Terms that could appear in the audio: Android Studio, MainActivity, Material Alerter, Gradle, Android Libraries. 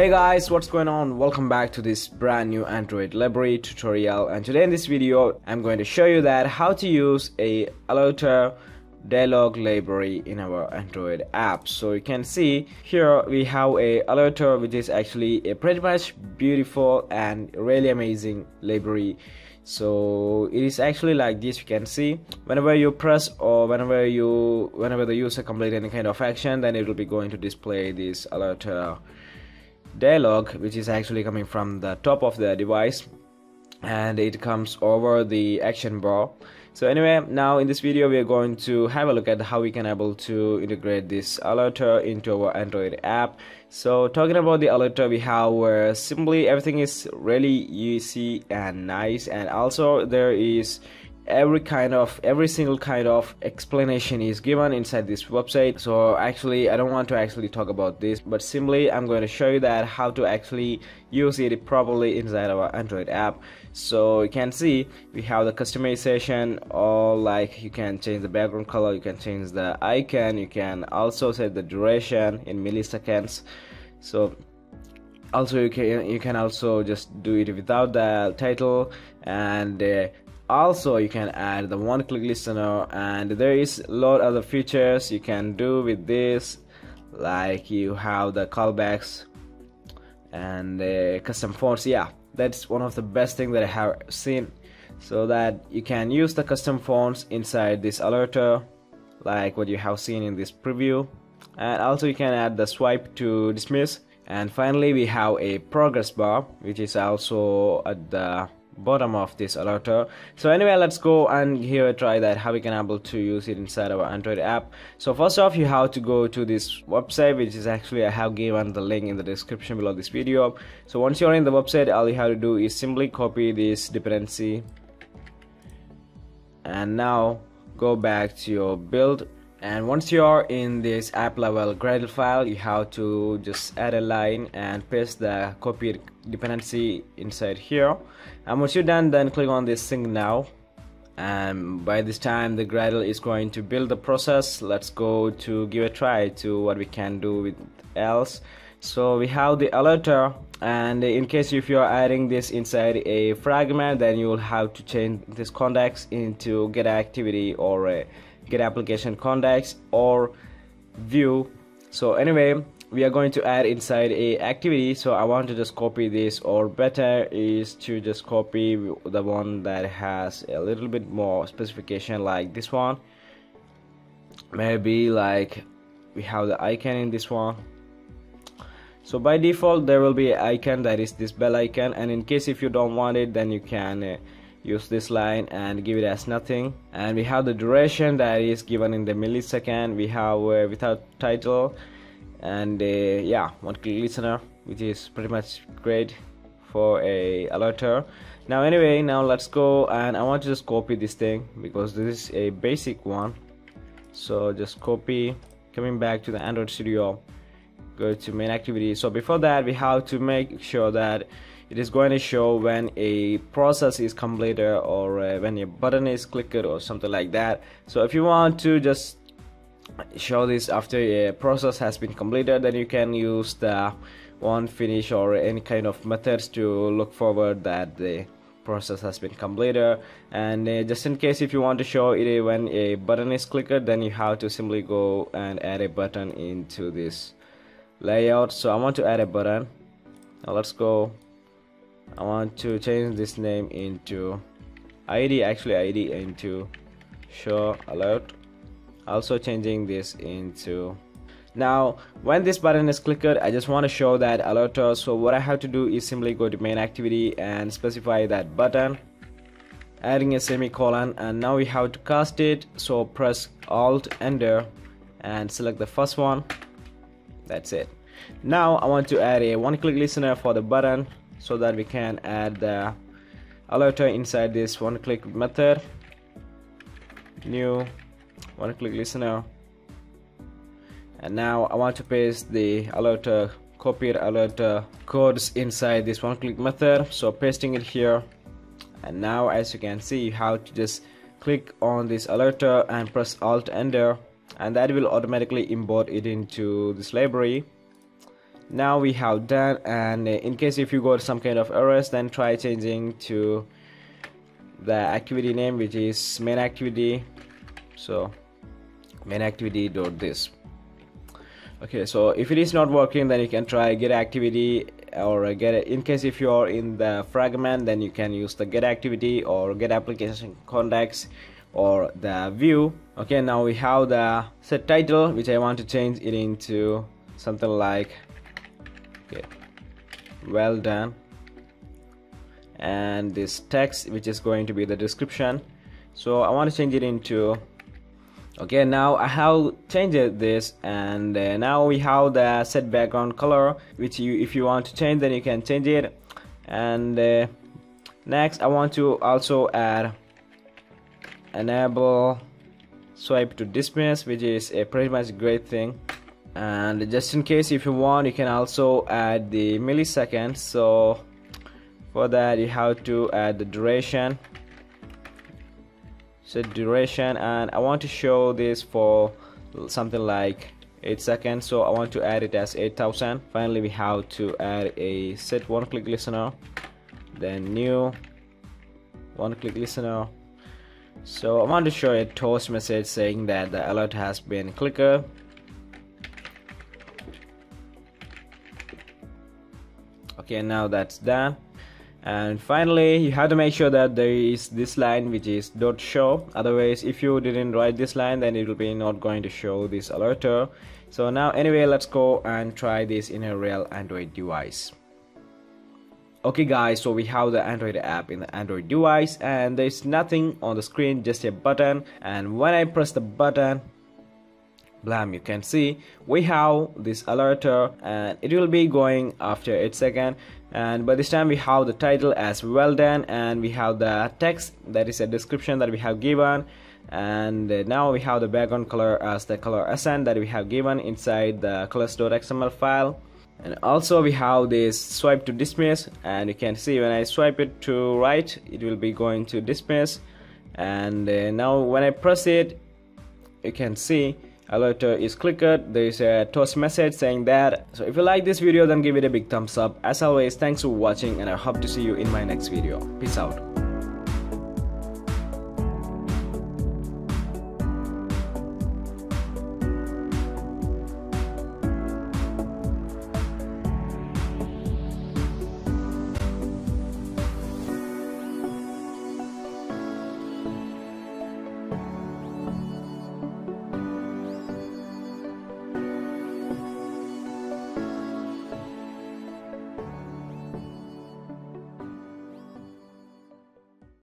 Hey guys, what's going on? Welcome back to this brand new Android library tutorial, and today in this video I'm going to show you that how to use a alerter dialog library in our Android app. So you can see here we have a alerter, which is actually a pretty much beautiful and really amazing library. So it is actually like this. You can see whenever you press or whenever the user completes any kind of action, then it will be going to display this alerter dialog, which is actually coming from the top of the device, and it comes over the action bar. So anyway, now in this video we are going to have a look at how we can able to integrate this alerter into our Android app. So talking about the alerter, we have simply everything is really easy and nice, and also there is every single kind of explanation is given inside this website. So actually I don't want to actually talk about this, but simply I'm going to show you that how to actually use it properly inside our Android app. So you can see we have the customization, all like you can change the background color, you can change the icon, you can also set the duration in milliseconds. So also you can also just do it without the title, and also you can add the one-click listener, and there is a lot other features you can do with this, like you have the callbacks and custom fonts. Yeah, that's one of the best things that I have seen, so that you can use the custom fonts inside this alerter like what you have seen in this preview. And also you can add the swipe to dismiss, and finally we have a progress bar, which is also at the bottom of this alerter. So anyway, let's go and here try that how we can able to use it inside our Android app. So first off, you have to go to this website, which is actually I have given the link in the description below this video. So once you're in the website, all you have to do is simply copy this dependency and now go back to your build. And once you are in this app level Gradle file, you have to just add a line and paste the copied dependency inside here. And once you're done, then click on this sync now, and by this time the Gradle is going to build the process. Let's go to give a try to what we can do with else. So we have the alerter, and in case if you are adding this inside a fragment, then you will have to change this context into get activity or a get application context or view. So anyway, we are going to add inside a activity, so I want to just copy this, or better is to just copy the one that has a little bit more specification like this one. Maybe like we have the icon in this one. So by default there will be an icon, that is this bell icon, and in case if you don't want it, then you can use this line and give it as nothing. And we have the duration that is given in the millisecond. We have without title, and yeah, one click listener, which is pretty much great for a alerter. Now anyway, now let's go, and I want to just copy this thing because this is a basic one. So just copy, coming back to the Android Studio, go to main activity. So before that we have to make sure that it is going to show when a process is completed, or when a button is clicked or something like that. So if you want to just show this after a process has been completed, then you can use the one finish or any kind of methods to look forward that the process has been completed. And just in case if you want to show it when a button is clicked, then you have to simply go and add a button into this layout. So I want to add a button. Now let's go, I want to change this name into ID into show alert, also changing this into. Now when this button is clicked, I just want to show that alerter. So what I have to do is simply go to main activity and specify that button, adding a semicolon, and now we have to cast it. So press Alt Enter and select the first one. That's it. Now I want to add a one-click listener for the button, so that we can add the alerter inside this one-click method, new one-click listener. And now I want to paste the alerter, copied alerter codes inside this one-click method, so pasting it here. And now as you can see, you have to just click on this alerter and press Alt Enter, and that will automatically import it into this library. Now we have done, and in case if you got some kind of errors, then try changing to the activity name, which is main activity. So MainActivity.this. Okay, so if it is not working, then you can try get activity, or get it in case if you are in the fragment, then you can use the get activity or get application contacts or the view. Okay, now we have the set title, which I want to change it into something like well done, and this text, which is going to be the description, so I want to change it into okay. Now I have changed this, and now we have the set background color, which if you want to change, then you can change it. And next I want to also add enable swipe to dismiss, which is a pretty much great thing. And just in case if you want, you can also add the milliseconds. So for that you have to add the duration, set duration, and I want to show this for something like 8 seconds, so I want to add it as 8000. Finally we have to add a set one click listener, then new one click listener. So I want to show a toast message saying that the alert has been clicked. Okay, now that's done. And finally you have to make sure that there is this line, which is dot show, otherwise if you didn't write this line, then it will be not going to show this alerter. So now anyway, let's go and try this in a real Android device. Okay guys, so we have the Android app in the Android device, and there is nothing on the screen, just a button. And when I press the button, blam, you can see we have this alerter, and it will be going after 8 seconds. And by this time we have the title as well done, and we have the text, that is a description that we have given. And now we have the background color as the color accent that we have given inside the colors.xml file. And also we have this swipe to dismiss, and you can see when I swipe it to right, it will be going to dismiss. And now when I press it, you can see alerter is clicked. There is a toast message saying that. So if you like this video, then give it a big thumbs up. As always, thanks for watching, and I hope to see you in my next video. Peace out.